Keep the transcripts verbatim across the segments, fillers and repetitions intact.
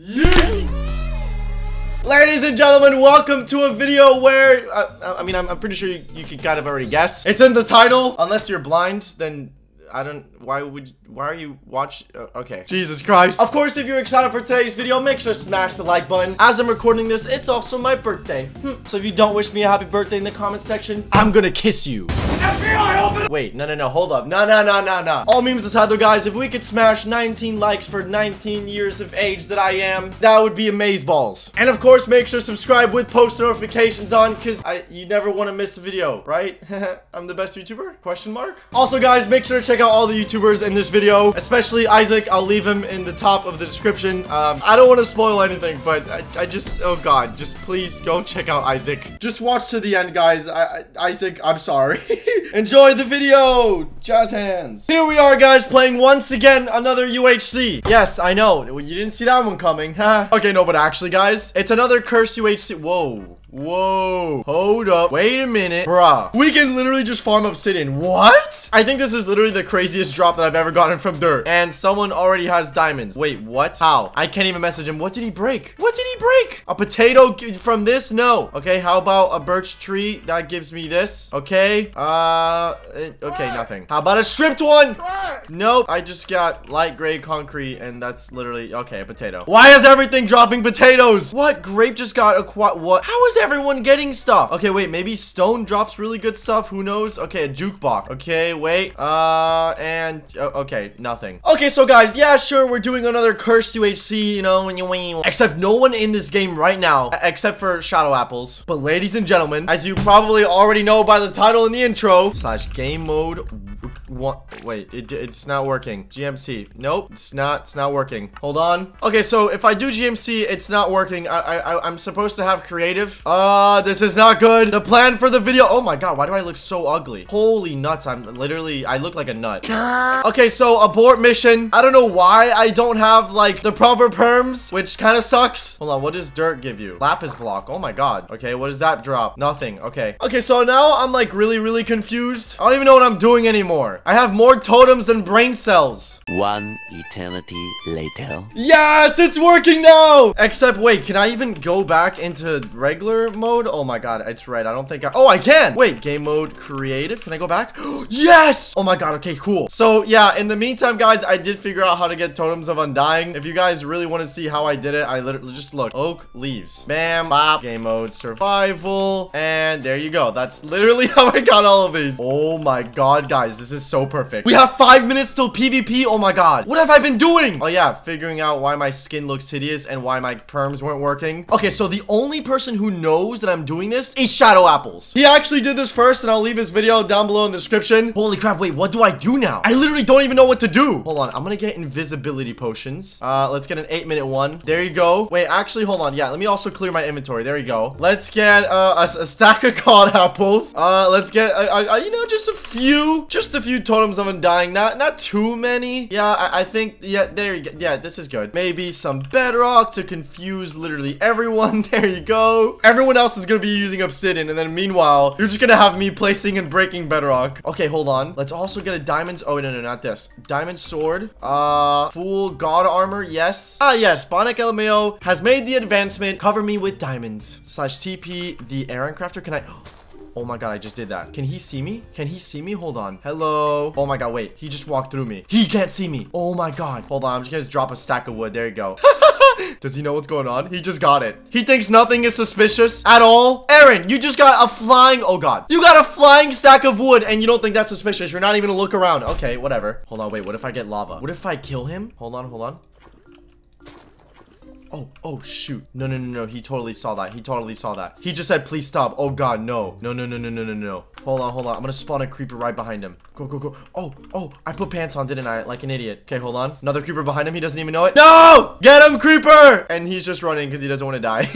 Yeah. Ladies and gentlemen, welcome to a video where, uh, I mean, I'm, I'm pretty sure you, you can kind of already guess. It's in the title. Unless you're blind, then I don't, why would, why are you watch? Uh, okay. Jesus Christ. Of course, if you're excited for today's video, make sure to smash the like button. As I'm recording this, it's also my birthday. Hm. So if you don't wish me a happy birthday in the comments section, I'm gonna kiss you. F B I, open. Wait, no, no, no, hold up. No, no, no, no, no. All memes aside though, guys, if we could smash nineteen likes for nineteen years of age that I am, that would be amazeballs. And of course, make sure to subscribe with post notifications on, because I, you never want to miss a video, right? I'm the best YouTuber? Question mark? Also, guys, make sure to check out all the YouTubers in this video, especially Isaac. I'll leave him in the top of the description. Um, I don't want to spoil anything, but I, I just, oh God, just please go check out Isaac. Just watch to the end, guys. I, I, Isaac, I'm sorry. Enjoy the video, jazz hands. Here we are, guys, playing once again another U H C. Yes, I know, you didn't see that one coming, huh? Okay, no, but actually, guys, it's another cursed U H C. Whoa. Whoa, hold up, wait a minute, bruh. We can literally just farm obsidian. What? I think this is literally the craziest drop that I've ever gotten from dirt. And someone already has diamonds. Wait, what? How? I can't even message him. What did he break? What did he break? A potato from this? No. Okay, how about a birch tree? That gives me this. Okay. Uh, okay, nothing. How about a stripped one? Nope. I just got light gray concrete, and that's literally, okay, a potato. Why is everything dropping potatoes? What? Grape just got a quad, what? How is everyone getting stuff? Okay, wait, maybe stone drops really good stuff, who knows? Okay, a jukebox. Okay, wait, uh and uh, okay, nothing. Okay, so guys, yeah, sure, we're doing another cursed U H C, you know, when you except no one in this game right now except for Shadow Apples. But ladies and gentlemen, as you probably already know by the title and the intro slash game mode one, wait, it, it's not working. G M C, nope, it's not it's not working. Hold on. Okay, so if I do G M C, it's not working. I, I I'm supposed to have creative. Uh, this is not good. The plan for the video. Oh my God, why do I look so ugly? Holy nuts, I'm literally, I look like a nut. Okay, so abort mission. I don't know why I don't have like the proper perms, which kind of sucks. Hold on, what does dirt give you? Lapis block, oh my God. Okay, what does that drop? Nothing, okay. Okay, so now I'm like really, really confused. I don't even know what I'm doing anymore. I have more totems than brain cells. One eternity later. Yes, it's working now. Except wait, can I even go back into regular mode? Oh my God, it's red. I don't think I, oh, I can. Wait, game mode creative. Can I go back? Yes. Oh my God. Okay, cool. So yeah, in the meantime, guys, I did figure out how to get totems of undying. If you guys really want to see how I did it, I literally just look, oak leaves, bam, bop, game mode survival. And there you go. That's literally how I got all of these. Oh my God, guys, this is so perfect. We have five minutes till PvP. Oh my God. What have I been doing? Oh yeah. Figuring out why my skin looks hideous and why my perms weren't working. Okay. So the only person who knows knows that I'm doing this is Shadow Apples. He actually did this first, and I'll leave his video down below in the description. Holy crap, wait, what do I do now? I literally don't even know what to do. Hold on, I'm gonna get invisibility potions. Uh, let's get an eight minute one. There you go. Wait, actually, hold on. Yeah, let me also clear my inventory. There you go. Let's get uh, a, a stack of cod apples. Uh, let's get, uh, uh, you know, just a few, just a few totems of undying. Not, not too many. Yeah, I, I think, yeah, there you go. Yeah, this is good. Maybe some bedrock to confuse literally everyone. There you go. Every Everyone else is gonna be using obsidian, and then meanwhile, you're just gonna have me placing and breaking bedrock. Okay, hold on. Let's also get a diamond. Oh, no, no, not this. Diamond sword. Uh, full god armor. Yes. Ah, yes. Bonic L M A O has made the advancement. Cover me with diamonds. Slash T P the Aaron crafter. Can I... Oh my God, I just did that. Can he see me? Can he see me? Hold on. Hello. Oh my God, wait. He just walked through me. He can't see me. Oh my God. Hold on. I'm just gonna drop a stack of wood. There you go. Does he know what's going on? He just got it. He thinks nothing is suspicious at all. Aaron, you just got a flying... Oh God. You got a flying stack of wood and you don't think that's suspicious. You're not even gonna look around. Okay, whatever. Hold on. Wait, what if I get lava? What if I kill him? Hold on, hold on. Oh, oh, shoot. No, no, no, no. He totally saw that. He totally saw that. He just said, please stop. Oh, God, no. No, no, no, no, no, no, no. Hold on, hold on. I'm gonna spawn a creeper right behind him. Go, go, go. Oh, oh, I put pants on, didn't I? Like an idiot. Okay, hold on. Another creeper behind him. He doesn't even know it. No! Get him, creeper! And he's just running because he doesn't want to die.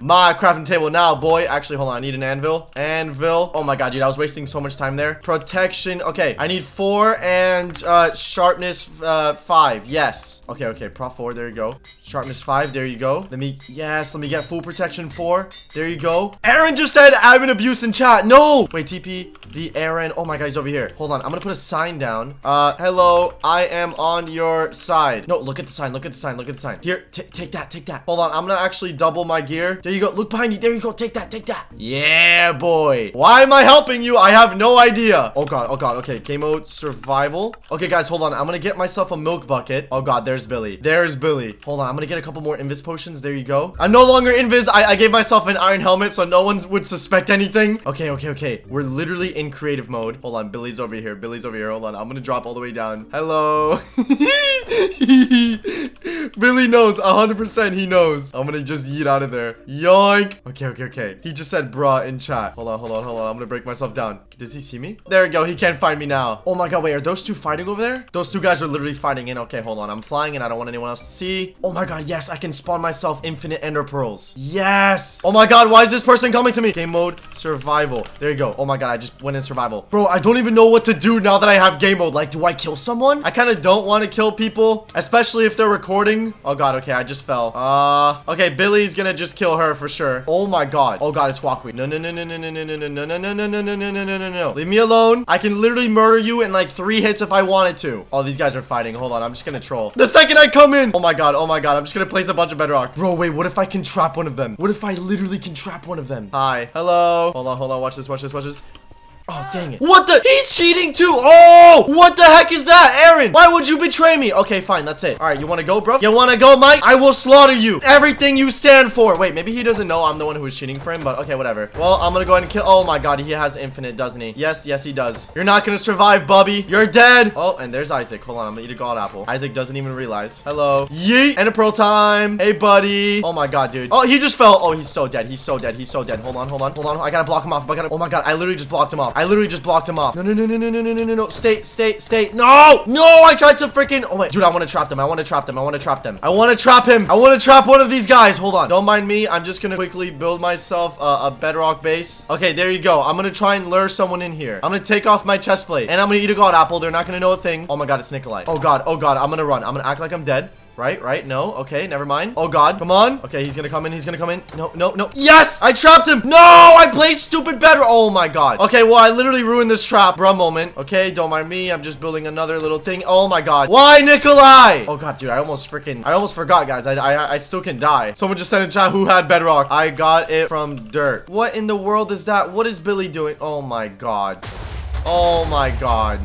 my crafting table now, boy. Actually, hold on. I need an anvil. Anvil. Oh my god, dude. I was wasting so much time there. Protection. Okay. I need four and uh, sharpness uh, five. Yes. Okay, okay. Prop four. There you go. Sharpness five. There you go. Let me... Yes. Let me get full protection four. There you go. Aaron just said I've been abused in chat. No. Wait, T P the Aaron. Oh my god, he's over here. Hold on. I'm gonna put a sign down. Uh, hello. I am on your side. No, look at the sign. Look at the sign. Look at the sign. Here. Take that. Take that. Hold on. I'm gonna actually double my gear. There you go. Look behind you. There you go. Take that. Take that. Yeah, boy. Why am I helping you? I have no idea. Oh god. Oh god. Okay. Game mode survival. Okay, guys. Hold on. I'm gonna get myself a milk bucket. Oh god. There's Billy. There's Billy. Hold on. I'm gonna get a couple more invis potions. There you go. I'm no longer invis. I, I gave myself an iron helmet so no one would suspect anything. Okay. Okay. Okay. We're literally in creative mode. Hold on. Billy's over here. Billy's over here. Hold on. I'm gonna drop all the way down. Hello. Billy knows. one hundred percent he knows. I'm gonna just yeet out of there. Yoink. Okay, okay, okay. He just said bruh in chat. Hold on, hold on, hold on. I'm gonna break myself down. Does he see me? There we go. He can't find me now. Oh my god, wait. Are those two fighting over there? Those two guys are literally fighting in. Okay, hold on. I'm flying and I don't want anyone else to see. Oh my god, yes. I can spawn myself infinite ender pearls. Yes. Oh my god, why is this person coming to me? Game mode, survival. There you go. Oh my god, I just went in survival. Bro, I don't even know what to do now that I have game mode. Like, do I kill someone? I kind of don't want to kill people, especially if they're recording. Oh god, okay. I just fell. Uh, okay. Billy's gonna just kill her for sure. Oh my god. Oh god, it's Walkweed. No, no, no, no, no, no, no, no, no, no, no, no, no, no, no, no, no, no, no. Leave me alone. I can literally murder you in like three hits if I wanted to. Oh, these guys are fighting. Hold on. I'm just gonna troll. The second I come in. Oh my god. Oh my god. I'm just gonna place a bunch of bedrock. Bro, wait. What if I can trap one of them? What if I literally can trap one of them? Hi. Hello. Hold on. Hold on. Watch this. Watch this. Watch this. Oh, dang it. What the? He's cheating too. Oh, what the heck is that, Aaron? Why would you betray me? Okay, fine. That's it. All right, you want to go, bro? You want to go, Mike? I will slaughter you. Everything you stand for. Wait, maybe he doesn't know I'm the one who is cheating for him, but okay, whatever. Well, I'm going to go ahead and kill. Oh, my God. He has infinite, doesn't he? Yes, yes, he does. You're not going to survive, Bubby. You're dead. Oh, and there's Isaac. Hold on. I'm going to eat a god apple. Isaac doesn't even realize. Hello. Yeet. Ender pearl time. Hey, buddy. Oh, my God, dude. Oh, he just fell. Oh, he's so dead. He's so dead. He's so dead. Hold on. Hold on. Hold on. I got to block him off. I gotta... Oh, my God. I literally just blocked him off. I literally just blocked him off. No, no, no, no, no, no, no, no, no. Stay, stay, stay. No, no. I tried to freaking. Oh, wait. Dude, I want to trap them. I want to trap them. I want to trap them. I want to trap him. I want to trap one of these guys. Hold on. Don't mind me. I'm just going to quickly build myself uh, a bedrock base. Okay, there you go. I'm going to try and lure someone in here. I'm going to take off my chest plate and I'm going to eat a god apple. They're not going to know a thing. Oh my God, it's Nikolai. Oh God. Oh God. I'm going to run. I'm going to act like I'm dead. Right, right, no, okay, never mind. Oh god, come on. Okay, he's gonna come in, he's gonna come in. No, no, no. Yes! I trapped him! No! I placed stupid bedrock. Oh my god. Okay, well, I literally ruined this trap. Bruh moment. Okay, don't mind me. I'm just building another little thing. Oh my god. Why, Nikolai? Oh god, dude, I almost freaking I almost forgot, guys. I I I still can die. Someone just said in chat who had bedrock. I got it from dirt. What in the world is that? What is Billy doing? Oh my god. Oh my god.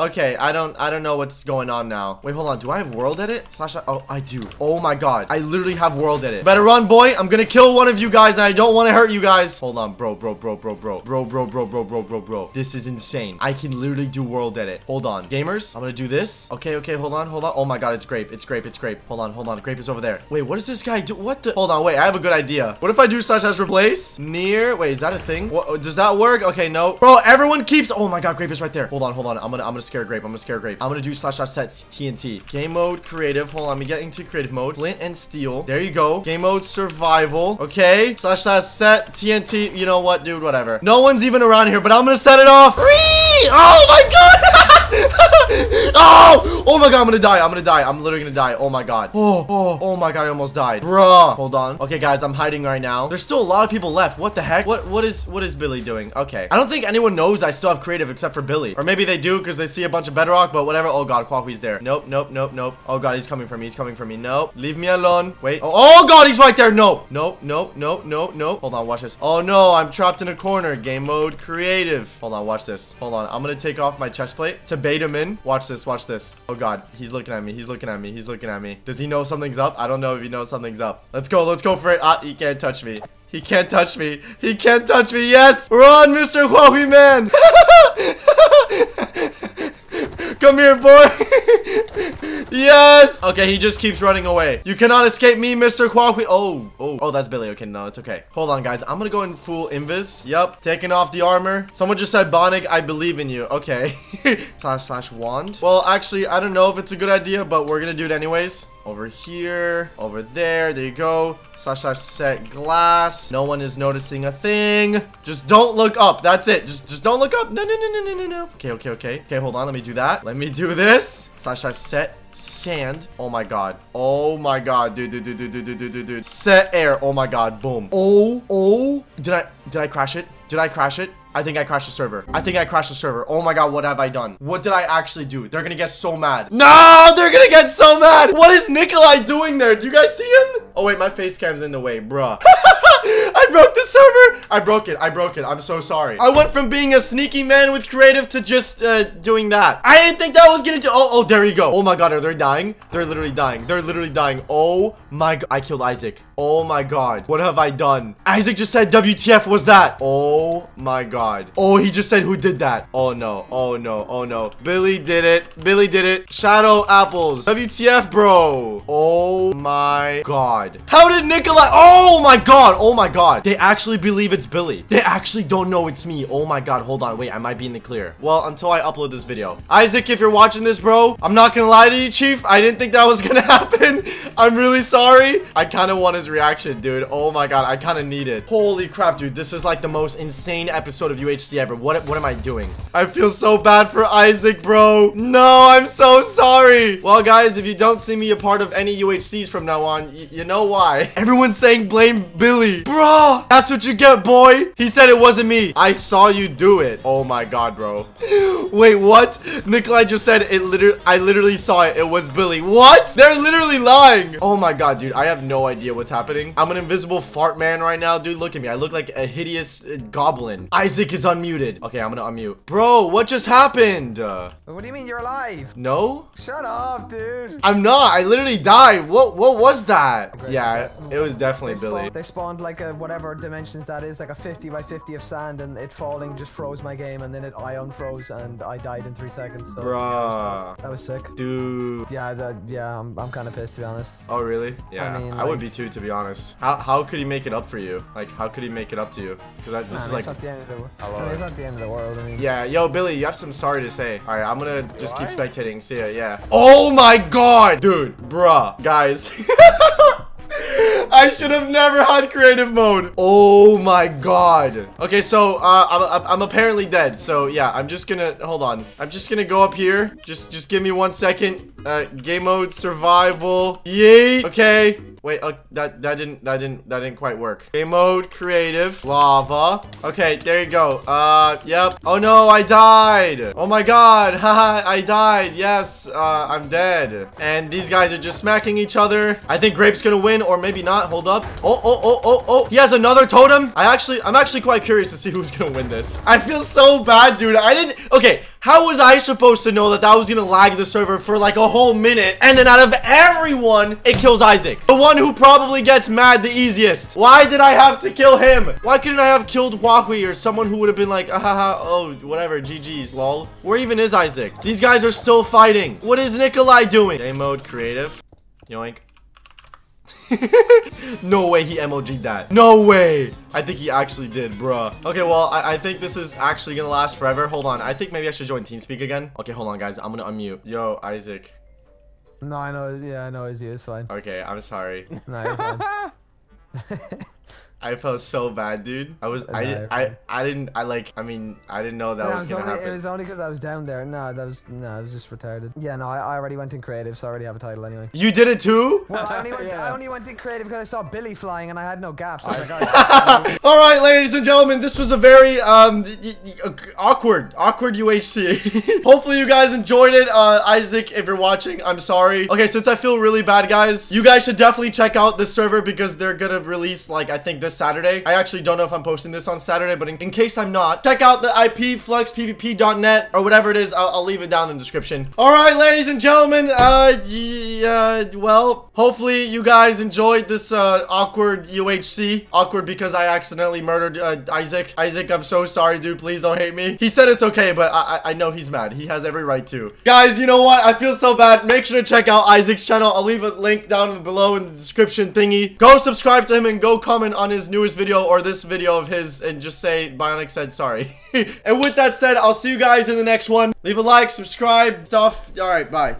Okay, I don't I don't know what's going on now. Wait, hold on. Do I have world edit? Slash oh, I do. Oh my god. I literally have world edit. Better run, boy. I'm gonna kill one of you guys and I don't wanna hurt you guys. Hold on, bro, bro, bro, bro, bro. Bro, bro, bro, bro, bro, bro, bro. This is insane. I can literally do world edit. Hold on. Gamers, I'm gonna do this. Okay, okay, hold on, hold on. Oh my god, it's grape. It's grape, it's grape. Hold on, hold on. Grape is over there. Wait, what does this guy do? What the hold on, wait, I have a good idea. What if I do slash as replace? Near. Wait, is that a thing? What does that work? Okay, no. Bro, everyone keeps oh my god, grape is right there. Hold on, hold on. I'm gonna I'm gonna scare grape. I'm gonna scare grape. I'm gonna do slash dot set T N T. Game mode creative. Hold on, I'm getting to creative mode. Flint and steel. There you go. Game mode survival. Okay. Slash dot set T N T. You know what, dude? Whatever. No one's even around here, but I'm gonna set it off. Free! Oh my god! Oh! Oh my god, I'm gonna die. I'm gonna die. I'm literally gonna die. Oh my god. Oh, oh, oh my god, I almost died. Bruh. Hold on. Okay, guys, I'm hiding right now. There's still a lot of people left. What the heck? What what is what is Billy doing? Okay. I don't think anyone knows I still have creative except for Billy. Or maybe they do because they see a bunch of bedrock, but whatever. Oh god, Quackwee's there. Nope, nope, nope, nope. Oh god, he's coming for me. He's coming for me. Nope. Leave me alone. Wait. Oh, oh god, he's right there. Nope. Nope. Nope. Nope. Nope. Nope. Hold on, watch this. Oh no, I'm trapped in a corner. Game mode creative. Hold on, watch this. Hold on. I'm gonna take off my chest plate to bait him in. Watch this, watch this. Oh god, he's looking at me, he's looking at me, he's looking at me. Does he know something's up? I don't know if he knows something's up. Let's go, let's go for it. Ah, he can't touch me. He can't touch me. He can't touch me. Yes! Run, Mister Huahwi man! Come here, boy! Yes! Okay, he just keeps running away. You cannot escape me, Mister Huahwi. Oh, oh, oh, that's Billy. Okay, no, it's okay. Hold on, guys. I'm gonna go in full invis. Yep, taking off the armor. Someone just said, Bonic, I believe in you. Okay. slash slash wand. Well, actually, I don't know if it's a good idea, but we're gonna do it anyways. Over here, over there, there you go. Slash slash set glass. No one is noticing a thing. Just don't look up. That's it. Just just don't look up. No, no, no, no, no, no, no. Okay, okay, okay. Okay, hold on. Let me do that. Let me do this. Slash slash set sand. Oh my god. Oh my god. Dude, dude, dude, dude, dude, dude, dude, dude. Set air. Oh my god. Boom. Oh, oh. Did I did I crash it? Did I crash it? I think I crashed the server. I think I crashed the server. Oh my god, what have I done? What did I actually do? They're gonna get so mad. No, they're gonna get so mad. What is Nikolai doing there? Do you guys see him? Oh wait, my face cam's in the way, bruh. I broke the server. I broke it. I broke it. I'm so sorry. I went from being a sneaky man with creative to just uh, doing that. I didn't think that was gonna do. Oh, oh, there you go. Oh my god, are they dying? They're literally dying. They're literally dying. Oh my god. I killed Isaac. Oh my god. What have I done? Isaac just said W T F was that. Oh my god. God. Oh, he just said who did that. Oh no. Oh no. Oh no. Billy did it. Billy did it. Shadow Apples. W T F, bro. Oh my god. How did Nikolai? Oh my god. Oh my god. They actually believe it's Billy. They actually don't know it's me. Oh my god. Hold on. Wait, I might be in the clear. Well, until I upload this video. Isaac, if you're watching this, bro, I'm not gonna lie to you, chief. I didn't think that was gonna happen. I'm really sorry. I kind of want his reaction, dude. Oh my god. I kind of need it. Holy crap, dude. This is like the most insane episode of U H C ever. What what am I doing? I feel so bad for Isaac, bro. No, I'm so sorry. Well, guys, if you don't see me a part of any U H Cs from now on, you know why. Everyone's saying blame Billy. Bro, that's what you get, boy. He said it wasn't me. I saw you do it. Oh my god, bro. Wait, what? Nikolai just said it literally I literally saw it. It was Billy. What? They're literally lying. Oh my god, dude. I have no idea what's happening. I'm an invisible fart man right now, dude. Look at me. I look like a hideous uh, goblin. Isaac is unmuted. Okay, I'm gonna unmute. Bro, what just happened? Uh, what do you mean you're alive? No? Shut up, dude. I'm not. I literally died. What What was that? Okay, yeah, okay. It was definitely they Billy. Spawned, they spawned like a whatever dimensions that is, like a fifty by fifty of sand, and it falling just froze my game, and then it I unfroze, and I died in three seconds. So, bruh. Yeah, that was sick. Dude. Yeah, that, yeah I'm, I'm kind of pissed, to be honest. Oh, really? Yeah, I, mean, I like, would be too, to be honest. How, how could he make it up for you? Like, how could he make it up to you? Because this nah, is like... Not the end of the I mean, it's not the end of the world, I mean. Yeah, yo, Billy, you have some sorry to say. All right, I'm gonna just keep spectating. See ya, yeah. Oh my god! Dude, bruh. Guys. I should have never had creative mode. Oh my god. Okay, so uh, I'm, I'm apparently dead. So yeah, I'm just gonna hold on. I'm just gonna go up here. Just, just give me one second. Uh, game mode survival. Yeet. Okay. Wait. Uh, that that didn't that didn't that didn't quite work. Game mode creative lava. Okay, there you go. Uh, yep. Oh no, I died. Oh my god. Haha, I died. Yes. Uh, I'm dead. And these guys are just smacking each other. I think Grape's gonna win, or maybe not. Hold up. Oh, oh, oh, oh, oh. He has another totem. I actually, I'm actually quite curious to see who's going to win this. I feel so bad, dude. I didn't. Okay. How was I supposed to know that that was going to lag the server for like a whole minute? And then out of everyone, it kills Isaac. The one who probably gets mad the easiest. Why did I have to kill him? Why couldn't I have killed Huahwi or someone who would have been like, ah, ha, ha, oh, whatever. G G's, lol. Where even is Isaac? These guys are still fighting. What is Nikolai doing? Game mode creative. Yoink. No way he M O G'd that. No way. I think he actually did, bruh. Okay, well, I, I think this is actually gonna last forever. Hold on. I think maybe I should join TeamSpeak again. Okay, hold on, guys. I'm gonna unmute. Yo, Isaac. No, I know. Yeah, I know it's you. It's fine. Okay, I'm sorry. No, you're fine. I felt so bad, dude. I was, I, no, I, I, I didn't, I like, I mean, I didn't know that no, was, was gonna only, happen. It was only because I was down there. No, that was, no, it was just retarded. Yeah, no, I, I already went in creative, so I already have a title anyway. You did it too? Well, I only went, yeah. I only went in creative because I saw Billy flying and I had no gaps. So I was like, all right. All right, ladies and gentlemen, this was a very um awkward, awkward U H C. Hopefully you guys enjoyed it. Uh, Isaac, if you're watching, I'm sorry. Okay, since I feel really bad, guys, you guys should definitely check out this server because they're gonna release, like, I think this this Saturday. I actually don't know if I'm posting this on Saturday, but in, in case I'm not, check out the i p flux p v p dot net or whatever it is. I'll, I'll leave it down in the description. All right, ladies and gentlemen, uh, yeah, well, hopefully you guys enjoyed this uh, awkward U H C. Awkward because I accidentally murdered uh, Isaac. Isaac, I'm so sorry, dude. Please don't hate me. He said it's okay, but I, I, I know he's mad. He has every right to. Guys, you know what? I feel so bad. Make sure to check out Isaac's channel. I'll leave a link down below in the description thingy. Go subscribe to him and go comment on his newest video or this video of his and just say Bonic said sorry. And with that said, I'll see you guys in the next one. Leave a like, subscribe, stuff. All right, bye.